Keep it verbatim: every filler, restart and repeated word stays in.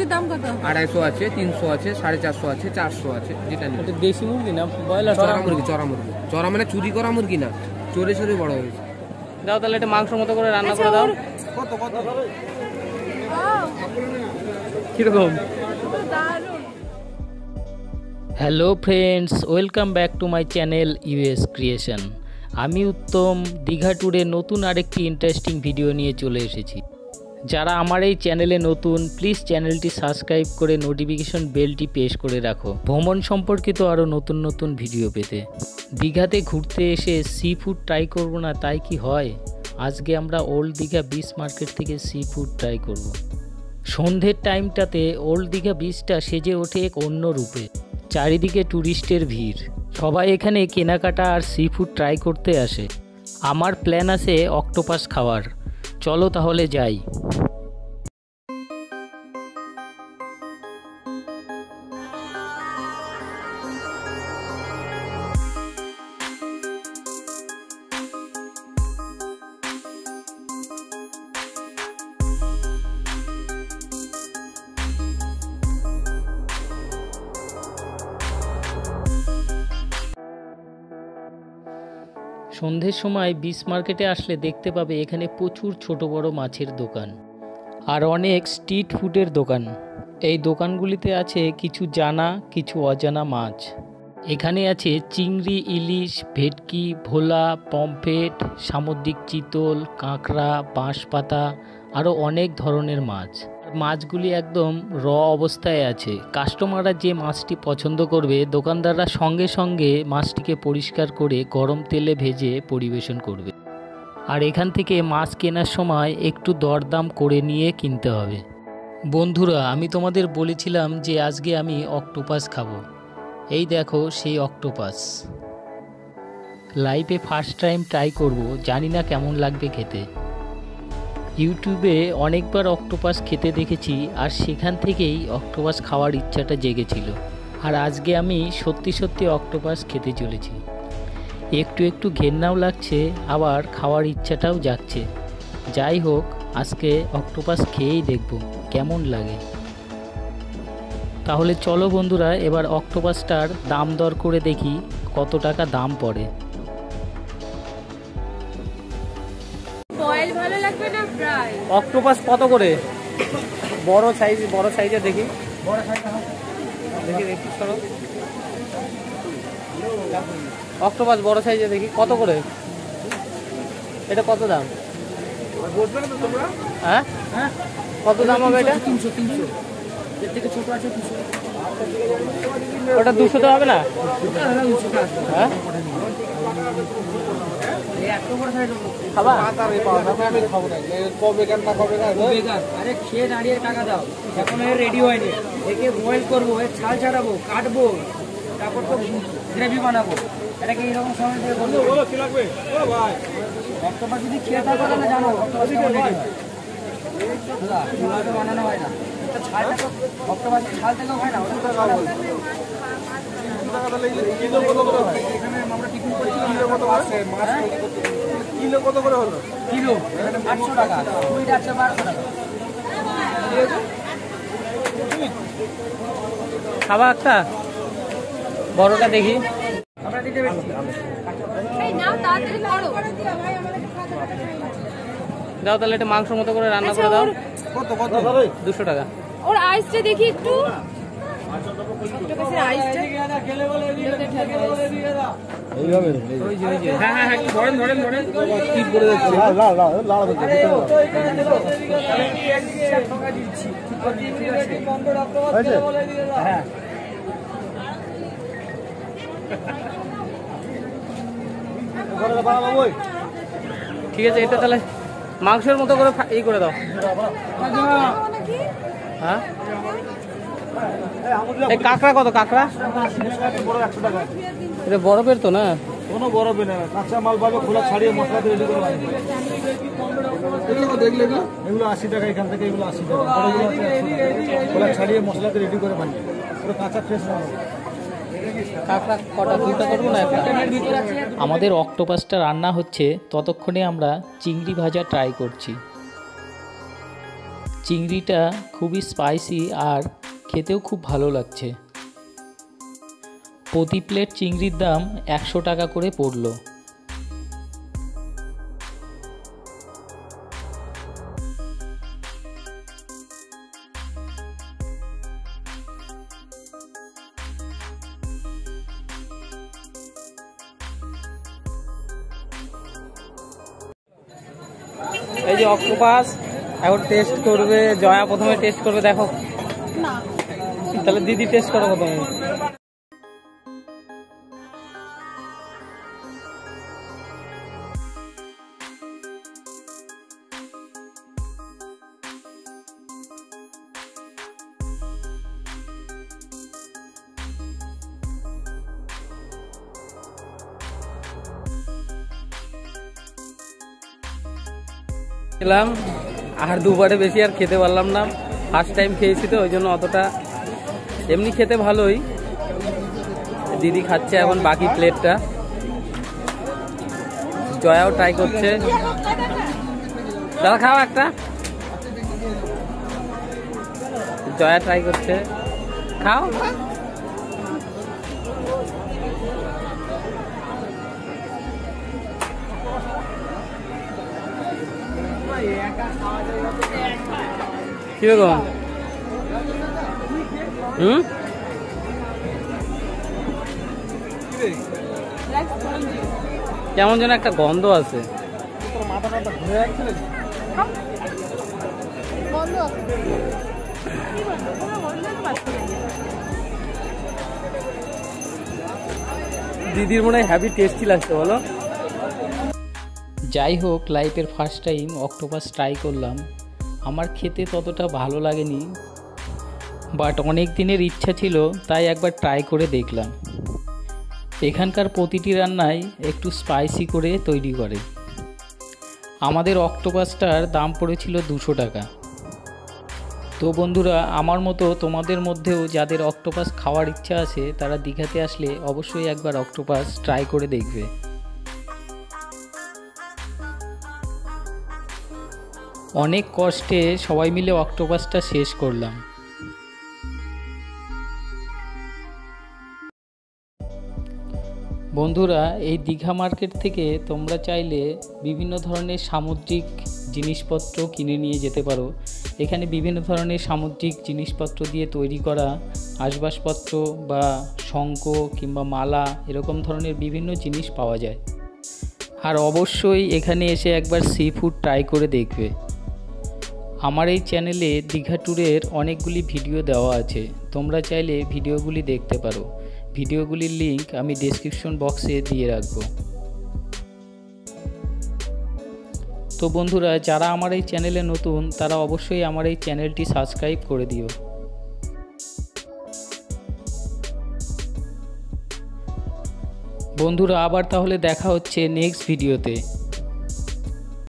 মুরগির দাম কত? আড়াইশো আছে, তিনশো আছে, সাড়ে চারশো আছে, চারশো আছে। যেটা দেশি মুরগি না ব্রয়লার? চড়া মুরগি। চড়া মুরগি, চড়া মানে চুরি করা মুরগি না, চোরে চোরে বড় হয়েছে। দাও তাহলে এটা মাংসের মতো করে রান্না করে দাও। কত কত কিরকম? Hello friends, welcome back to my channel US creation. আমি উত্তম, দীঘা ট্যুরে নতুন আরেকটি ইন্টারেস্টিং ভিডিও নিয়ে চলে এসেছি। যারা আমার এই চ্যানেলে নতুন, প্লিজ চ্যানেলটি সাবস্ক্রাইব করে নোটিফিকেশন বেলটি প্রেস করে রাখো ভ্রমণ সম্পর্কিত আরও নতুন নতুন ভিডিও পেতে। দীঘাতে ঘুরতে এসে সি ফুড ট্রাই করব না তাই কি হয়? আজকে আমরা ওল্ড দীঘা বিচ মার্কেট থেকে সি ফুড ট্রাই করব। সন্ধ্যের টাইমটাতে ওল্ড দীঘা বিচটা সেজে ওঠে এক অন্য রূপে। চারিদিকে ট্যুরিস্টের ভিড়, সবাই এখানে কেনাকাটা আর সি ফুড ট্রাই করতে আসে। আমার প্ল্যান আছে অক্টোপাস খাওয়ার, চলো তাহলে যাই। সন্ধ্যের সময় বিচ মার্কেটে আসলে দেখতে পাবে এখানে প্রচুর ছোট বড় মাছের দোকান আর অনেক স্ট্রিট ফুডের দোকান। এই দোকানগুলিতে আছে কিছু জানা কিছু অজানা মাছ। এখানে আছে চিংড়ি, ইলিশ, ভেটকি, ভোলা, পমফ্রেট, সামুদ্রিক চিতল, কাঁকড়া, বাঁশ পাতা, আরও অনেক ধরনের মাছ। মাছগুলি একদম র অবস্থায় আছে। কাস্টমাররা যে মাছটি পছন্দ করবে দোকানদাররা সঙ্গে সঙ্গে মাছটিকে পরিষ্কার করে গরম তেলে ভেজে পরিবেশন করবে। আর এখান থেকে মাছ কেনার সময় একটু দরদাম করে নিয়ে কিনতে হবে। বন্ধুরা, আমি তোমাদের বলেছিলাম যে আজকে আমি অক্টোপাস খাবো। এই দেখো সেই অক্টোপাস। লাইফে ফার্স্ট টাইম ট্রাই করব, জানি না কেমন লাগবে খেতে। ইউটিউবে অনেকবার অক্টোপাস খেতে দেখেছি আর সেখান থেকেই অক্টোপাস খাওয়ার ইচ্ছাটা জেগেছিল। আর আজকে আমি সত্যি সত্যি অক্টোপাস খেতে চলেছি। একটু একটু ঘেন্নাও লাগছে, আবার খাওয়ার ইচ্ছাটাও জাগছে। যাই হোক, আজকে অক্টোপাস খেয়েই দেখব কেমন লাগে। তাহলে চলো বন্ধুরা, এবার অক্টোপাসটার দাম দর করে দেখি কত টাকা দাম পড়ে। অক্টোপাস কত করে? বড় সাইজ, বড় সাইজে দেখি, বড় সাইজটা দেখি দেখি সরো। অক্টোপাস বড় সাইজে দেখি কত করে? এটা কত দাম বলবে না তোমরা? হ্যাঁ হ্যাঁ, কত দাম হবে এটা? তিনশো তিনশো। এর থেকে ছোট আছে দুশো। ওটা দুশো তো হবে না? হ্যাঁ, বানানো বড়টা দেখি। দাও তাহলে এটা মাংসের মতো করে রান্না করে দাও। কত কত? দুশো টাকা। ওর আইসটা দেখি একটু। ঠিক আছে, এটা তাহলে মাংসের মতো করে ই করে দাও। হ্যাঁ, কাঁকড়া কত? কাঁকড়া এটা বরফের তো না? কোনো বরফে না, কাঁচা মাল পাবে, খোলা ছাড়িয়ে মশলা তৈরি করে বানিয়ে দেখলে না। এগুলো আশি টাকা, এখান থেকে এগুলো আশি টাকা, খোলা ছাড়িয়ে মশলা তৈরি করে বানিয়ে কাঁচা ফ্রেশ। আমাদের অক্টোপাসটা রান্না হচ্ছে, ততক্ষণে আমরা চিংড়ি ভাজা ট্রাই করছি। চিংড়িটা খুবই স্পাইসি আর খেতেও খুব ভালো লাগছে। প্রতি প্লেট চিংড়ির দাম একশো টাকা করে পড়লো। এই যে অক্টোপাস এখন টেস্ট করবে জয়া, প্রথমে টেস্ট করবে। দেখো না তাহলে দিদি টেস্ট করো প্রথমে। খেলাম আর দুবারে বেশি আর খেতে পারলাম না, ফার্স্ট টাইম খেয়েছি তো ওই জন্য অতটা। এমনি খেতে ভালোই। দিদি খাচ্ছে এখন বাকি প্লেটটা, জয়াও ট্রাই করছে। দাদা খাও একটা, জয়া ট্রাই করছে। খাও, কেমন যেন একটা গন্ধ আছে। দিদির মনে হয় হ্যাভি টেস্টি লাগছে বলো। যাই হোক, লাইফের ফার্স্ট টাইম অক্টোপাস ট্রাই করলাম। আমার খেতে ততটা ভালো লাগেনি, বাট অনেক দিনের ইচ্ছা ছিল তাই একবার ট্রাই করে দেখলাম। এখানকার প্রতিটি রান্নাই একটু স্পাইসি করে তৈরি করে। আমাদের অক্টোপাসটার দাম পড়েছিল দুশো টাকা। তো বন্ধুরা, আমার মতো তোমাদের মধ্যেও যাদের অক্টোপাস খাওয়ার ইচ্ছা আছে তারা দীঘাতে আসলে অবশ্যই একবার অক্টোপাস ট্রাই করে দেখবে। অনেক কষ্টে সবাই মিলে অক্টোপাসটা শেষ করলাম। বন্ধুরা, এই দীঘা মার্কেট থেকে তোমরা চাইলে বিভিন্ন ধরনের সামুদ্রিক জিনিসপত্র কিনে নিয়ে যেতে পারো। এখানে বিভিন্ন ধরনের সামুদ্রিক জিনিসপত্র দিয়ে তৈরি করা আসবাবপত্র বা শঙ্খ কিংবা মালা, এরকম ধরনের বিভিন্ন জিনিস পাওয়া যায়। আর অবশ্যই এখানে এসে একবার সি ফুড ট্রাই করে দেখবে। আমার এই চ্যানেলে দীঘা ট্যুরের অনেকগুলি ভিডিও দেওয়া আছে, তোমরা চাইলে ভিডিওগুলি দেখতে পারো। ভিডিওগুলির লিংক আমি ডেসক্রিপশন বক্সে দিয়ে রাখবো। তো বন্ধুরা, যারা আমার এই চ্যানেলে নতুন তারা অবশ্যই আমার এই চ্যানেলটি সাবস্ক্রাইব করে দিও। বন্ধুরা, আবার তাহলে দেখা হচ্ছে নেক্সট ভিডিওতে।